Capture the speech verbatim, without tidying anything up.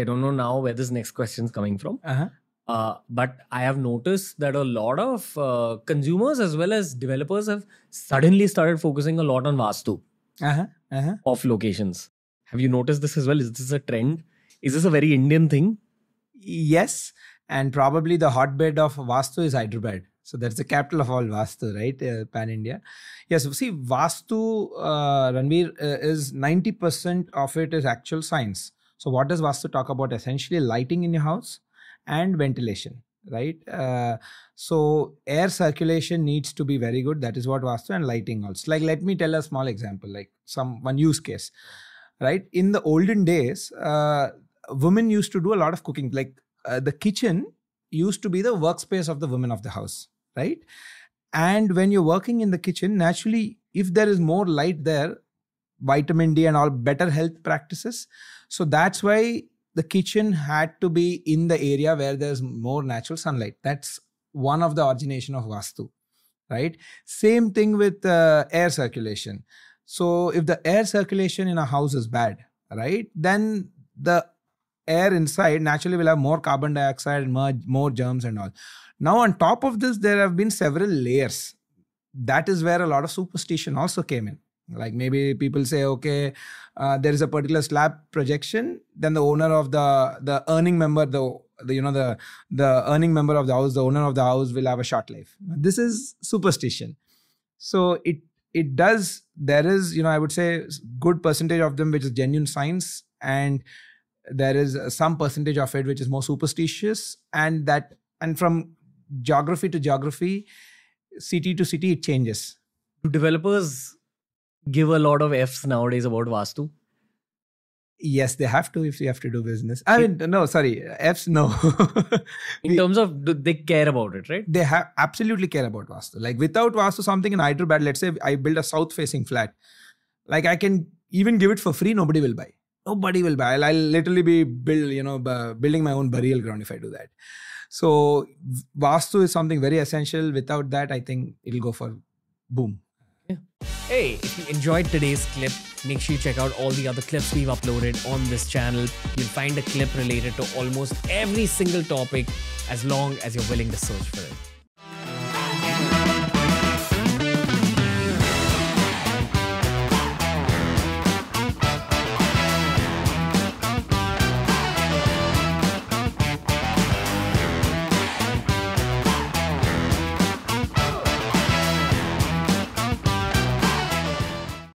I don't know now where this next question is coming from. Uh-huh. Uh, but I have noticed that a lot of uh, consumers as well as developers have suddenly started focusing a lot on Vastu uh-huh. Uh-huh. of locations. Have you noticed this as well? Is this a trend? Is this a very Indian thing? Yes. And probably the hotbed of Vastu is Hyderabad. So that's the capital of all Vastu, right? Uh, Pan-India. Yes, yeah, so see, Vastu, uh, Ranveer, uh, is ninety percent of it is actual science. So what does Vastu talk about? Essentially lighting in your house and ventilation, right? Uh, so air circulation needs to be very good. That is what Vastu, and lighting also. Like, let me tell a small example, like some one use case, right? In the olden days, uh, women used to do a lot of cooking. Like uh, the kitchen used to be the workspace of the women of the house. Right? And when you're working in the kitchen, naturally, if there is more light there, vitamin D and all better health practices. So that's why the kitchen had to be in the area where there's more natural sunlight. That's one of the origination of Vastu, right? Same thing with uh, air circulation. So if the air circulation in a house is bad, right, then the air inside naturally will have more carbon dioxide, more, more germs and all. Now, on top of this, there have been several layers. That is where a lot of superstition also came in. Like maybe people say, okay, uh, there is a particular slab projection. Then the owner of the, the earning member, the, the you know, the, the earning member of the house, the owner of the house will have a short life. This is superstition. So it, it does, there is, you know, I would say good percentage of them, which is genuine science. And there is some percentage of it, which is more superstitious. And that, and from geography to geography, city to city, it changes. Developers give a lot of F's nowadays about Vastu. Yes, they have to if you have to do business. I mean, no, sorry, F's, no. In we, terms of, do they care about it, right? They have absolutely care about Vastu. Like without Vastu, something in Hyderabad, let's say I build a south-facing flat. Like I can even give it for free, nobody will buy. Nobody will buy. I'll, I'll literally be build, you know, building my own burial ground if I do that. So Vastu is something very essential. Without that, I think it'll go for boom. Yeah. Hey, if you enjoyed today's clip, make sure you check out all the other clips we've uploaded on this channel. You'll find a clip related to almost every single topic as long as you're willing to search for it.